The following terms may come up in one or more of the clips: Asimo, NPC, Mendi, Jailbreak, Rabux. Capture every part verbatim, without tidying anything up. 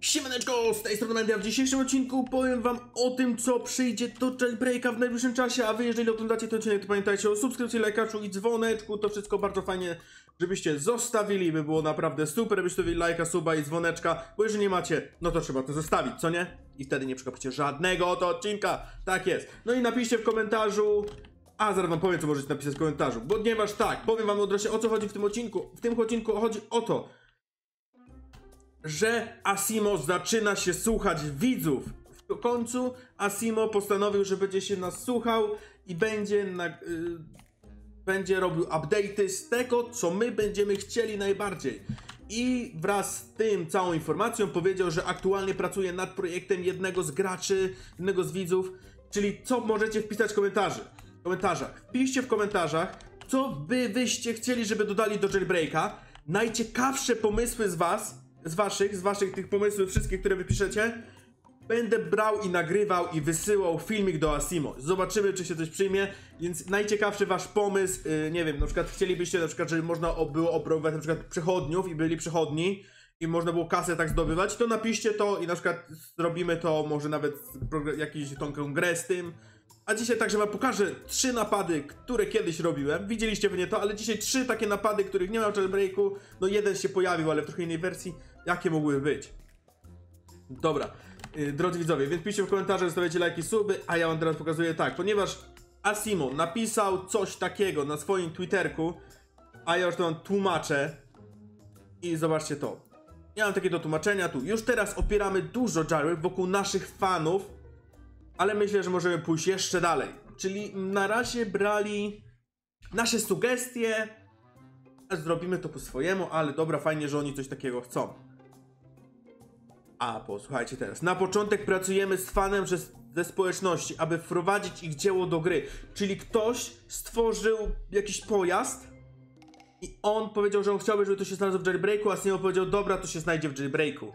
Siemaneczko, z tej strony Mendi, w dzisiejszym odcinku powiem wam o tym, co przyjdzie do Jailbreaka w najbliższym czasie, a wy jeżeli oglądacie ten odcinek, to pamiętajcie o subskrypcji, lajkaczu i dzwoneczku, to wszystko bardzo fajnie, żebyście zostawili, by było naprawdę super, żebyście zostawili lajka, suba i dzwoneczka, bo jeżeli nie macie, no to trzeba to zostawić, co nie? I wtedy nie przegapicie żadnego oto odcinka, tak jest. No i napiszcie w komentarzu, a zaraz wam powiem, co możecie napisać w komentarzu, bo ponieważ tak, powiem wam od razu, o co chodzi w tym odcinku. W tym odcinku chodzi o to, że Asimo zaczyna się słuchać widzów. W końcu Asimo postanowił, że będzie się nas słuchał i będzie, na, yy, będzie robił update'y z tego, co my będziemy chcieli najbardziej. I wraz z tym całą informacją powiedział, że aktualnie pracuje nad projektem jednego z graczy, jednego z widzów, czyli co możecie wpisać w komentarzy. W komentarzach. Wpiszcie w komentarzach, co by wyście chcieli, żeby dodali do Jailbreaka. Najciekawsze pomysły z was, z waszych, z waszych tych pomysłów, wszystkich, które wypiszecie, będę brał i nagrywał i wysyłał filmik do Asimo. Zobaczymy, czy się coś przyjmie, więc najciekawszy wasz pomysł, yy, nie wiem, na przykład chcielibyście, na przykład, żeby można było oprowadzić na przykład przechodniów i byli przechodni i można było kasę tak zdobywać, to napiszcie to i na przykład zrobimy to, może nawet jakiś tą grę z tym. A dzisiaj także wam pokażę trzy napady, które kiedyś robiłem. Widzieliście w nie to, ale dzisiaj trzy takie napady, których nie ma w Jailbreaku. No jeden się pojawił, ale w trochę innej wersji. Jakie mogły być? Dobra, yy, drodzy widzowie, więc piszcie w komentarzach, zostawiacie lajki, suby, a ja wam teraz pokazuję tak. Ponieważ Asimo napisał coś takiego na swoim Twitterku, a ja już to wam tłumaczę. I zobaczcie to. Ja mam takie do tłumaczenia tu. Już teraz opieramy dużo Jailbreak wokół naszych fanów, ale myślę, że możemy pójść jeszcze dalej. Czyli na razie brali nasze sugestie, zrobimy to po swojemu, ale dobra, fajnie, że oni coś takiego chcą. A posłuchajcie teraz. Na początek pracujemy z fanem ze społeczności, aby wprowadzić ich dzieło do gry. Czyli ktoś stworzył jakiś pojazd i on powiedział, że on chciałby, żeby to się znalazło w Jailbreaku, a Asimo powiedział, dobra, to się znajdzie w Jailbreaku.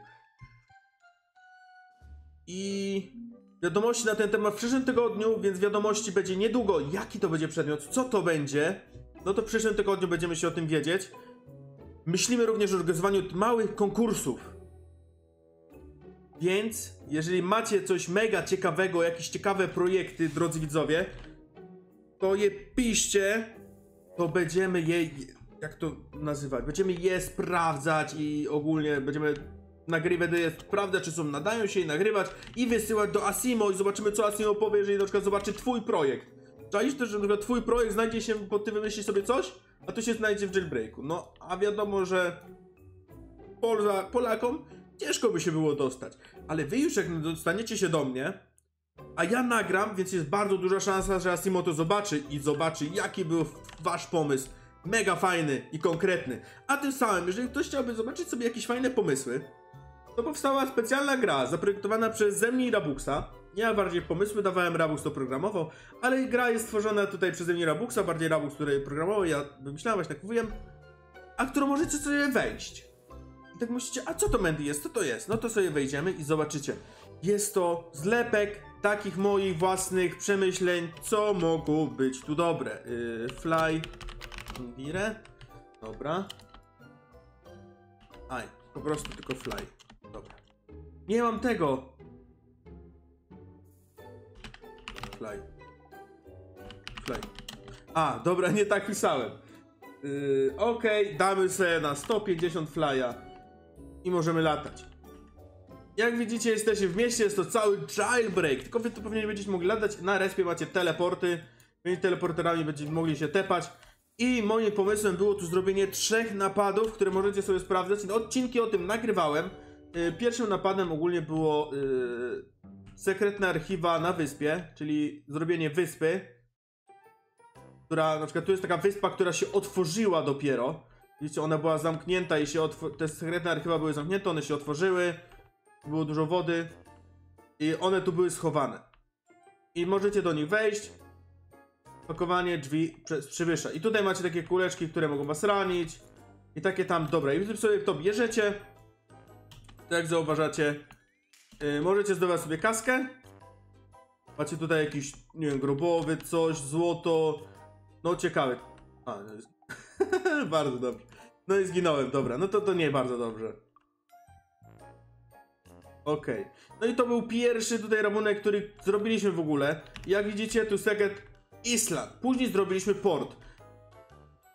I... wiadomości na ten temat w przyszłym tygodniu, więc wiadomości będzie niedługo. Jaki to będzie przedmiot, co to będzie, no to w przyszłym tygodniu będziemy się o tym wiedzieć. Myślimy również o organizowaniu małych konkursów. Więc, jeżeli macie coś mega ciekawego, jakieś ciekawe projekty, drodzy widzowie, to je piszcie, to będziemy je, jak to nazywać, będziemy je sprawdzać i ogólnie będziemy... nagrywać, prawda, czy są, nadają się i nagrywać i wysyłać do Asimo i zobaczymy, co Asimo powie, jeżeli na przykład zobaczy twój projekt. Czaisz też, że na przykład twój projekt znajdzie się, bo ty wymyślisz sobie coś, a to się znajdzie w Jailbreaku. No, a wiadomo, że Pola, Polakom ciężko by się było dostać, ale wy już jak dostaniecie się do mnie, a ja nagram, więc jest bardzo duża szansa, że Asimo to zobaczy i zobaczy, jaki był wasz pomysł. Mega fajny i konkretny. A tym samym, jeżeli ktoś chciałby zobaczyć sobie jakieś fajne pomysły, to powstała specjalna gra zaprojektowana przez ze mnie i Rabuxa. Ja bardziej pomysły dawałem, Rabux to programował, ale gra jest stworzona tutaj przez ze mnie i Rabuxa, bardziej Rabux, który programował, ja wymyślałem, właśnie tak mówiłem, a którą możecie sobie wejść. I tak myślicie, a co to Mendi jest, co to jest? No to sobie wejdziemy i zobaczycie. Jest to zlepek takich moich własnych przemyśleń, co mogą być tu dobre. Yy, fly, wirę, dobra. Aj, po prostu tylko fly. Dobra. Nie mam tego. Fly. Fly. A, dobra, nie tak pisałem. Yy, Okej, okay, damy sobie na sto pięćdziesiąt flya i możemy latać. Jak widzicie, jesteście w mieście, jest to cały Jailbreak. Tylko wy to pewnie nie będziecie mogli latać. Na respie macie teleporty. Między teleporterami będziecie mogli się tepać. I moim pomysłem było tu zrobienie trzech napadów, które możecie sobie sprawdzać. Odcinki o tym nagrywałem. Pierwszym napadem ogólnie było yy, sekretna archiwa na wyspie, czyli zrobienie wyspy, która na przykład tu jest taka wyspa, która się otworzyła dopiero. Widzicie, ona była zamknięta i się te sekretne archiwa były zamknięte, one się otworzyły, było dużo wody i one tu były schowane. I możecie do nich wejść, pakowanie drzwi przez przywyższa. I tutaj macie takie kuleczki, które mogą was ranić i takie tam, dobra, i wy sobie to bierzecie. Tak jak zauważacie, yy, możecie zdobywać sobie kaskę. Macie tutaj jakiś, nie wiem, grobowy, coś, złoto. No ciekawe. A, no jest... bardzo dobrze. No i zginąłem, dobra, no to to nie bardzo dobrze. Okej. Okay. No i to był pierwszy tutaj rabunek, który zrobiliśmy w ogóle. Jak widzicie, tu Second Island. Później zrobiliśmy port.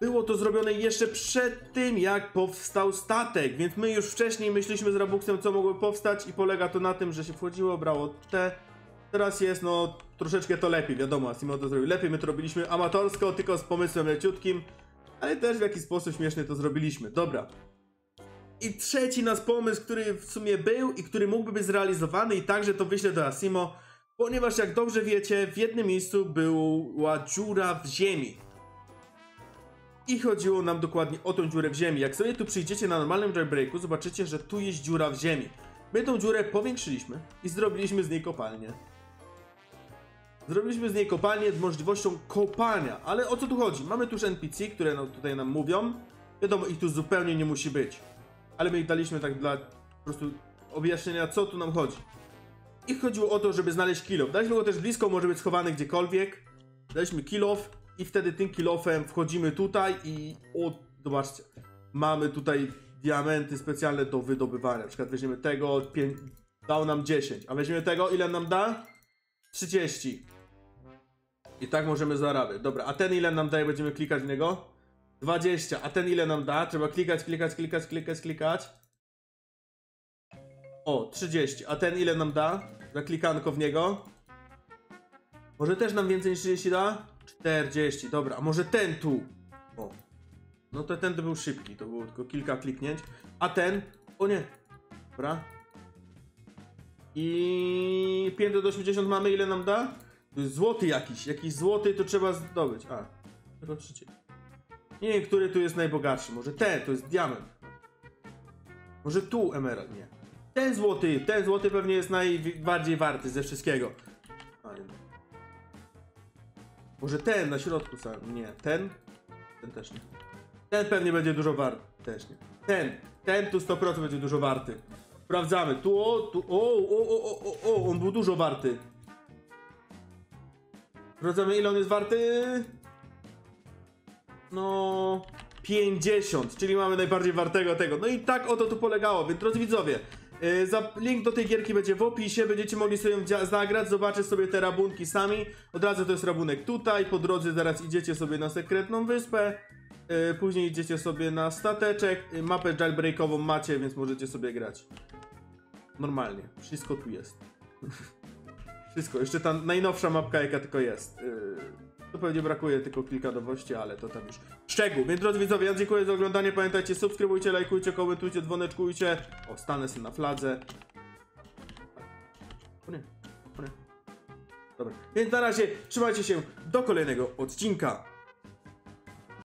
Było to zrobione jeszcze przed tym, jak powstał statek, więc my już wcześniej myśleliśmy z Rabuxem, co mogło powstać i polega to na tym, że się wchodziło, brało te. Teraz jest, no, troszeczkę to lepiej, wiadomo, Asimo to zrobił lepiej, my to robiliśmy amatorsko, tylko z pomysłem leciutkim, ale też w jakiś sposób śmieszny to zrobiliśmy. Dobra. I trzeci nasz pomysł, który w sumie był i który mógłby być zrealizowany i także to wyślę do Asimo, ponieważ jak dobrze wiecie, w jednym miejscu była dziura w ziemi. I chodziło nam dokładnie o tą dziurę w ziemi. Jak sobie tu przyjdziecie na normalnym jailbreaku, zobaczycie, że tu jest dziura w ziemi. My tą dziurę powiększyliśmy i zrobiliśmy z niej kopalnię. Zrobiliśmy z niej kopalnię z możliwością kopania. Ale o co tu chodzi? Mamy tu już N P C, które no, tutaj nam mówią. Wiadomo, ich tu zupełnie nie musi być. Ale my ich daliśmy tak dla po prostu objaśnienia, co tu nam chodzi. I chodziło o to, żeby znaleźć kill-off. Daliśmy go też blisko, może być schowany gdziekolwiek. Daliśmy kill-off. I wtedy tym kill-offem wchodzimy tutaj i o, zobaczcie, mamy tutaj diamenty specjalne do wydobywania. Na przykład weźmiemy tego, dał nam dziesięć, a weźmiemy tego, ile nam da? trzydzieści. I tak możemy zarabiać. Dobra, a ten ile nam daje, będziemy klikać w niego? dwadzieścia, a ten ile nam da? Trzeba klikać, klikać, klikać, klikać, klikać. O, trzydzieści, a ten ile nam da? Zaklikanko w niego. Może też nam więcej niż trzydzieści da? czterdzieści, dobra, a może ten tu? O, no to ten to był szybki, to było tylko kilka kliknięć. A ten? O nie, dobra. I pięćset do osiemdziesięciu mamy, ile nam da? To jest złoty jakiś, jakiś złoty to trzeba zdobyć. A, tylko trzydzieści. Nie wiem, który tu jest najbogatszy, może ten, to jest diament. Może tu emerald, nie. Ten złoty, ten złoty pewnie jest najbardziej warty ze wszystkiego. A, nie. Może ten na środku sam, nie, ten, ten też nie. Ten pewnie będzie dużo warty, też nie. Ten, ten tu sto procent będzie dużo warty. Sprawdzamy, tu, o, tu, o, o, o, o, o, on był dużo warty. Sprawdzamy, ile on jest warty. No, pięćdziesiąt, czyli mamy najbardziej wartego tego. No i tak o to tu polegało, więc drodzy widzowie, Yy, za, link do tej gierki będzie w opisie, będziecie mogli sobie ją zagrać, zobaczyć sobie te rabunki sami. Od razu to jest rabunek tutaj, po drodze zaraz idziecie sobie na sekretną wyspę, yy, później idziecie sobie na stateczek, yy, mapę jailbreakową macie, więc możecie sobie grać. Normalnie, wszystko tu jest. Wszystko, jeszcze ta najnowsza mapka jaka tylko jest. Yy... To pewnie brakuje tylko kilka nowości, ale to tam już szczegół. Więc drodzy widzowie, ja dziękuję za oglądanie. Pamiętajcie, subskrybujcie, lajkujcie, komentujcie, dzwoneczkujcie. O, stanę sobie na fladze. O nie, o nie. Dobra, więc na razie trzymajcie się do kolejnego odcinka.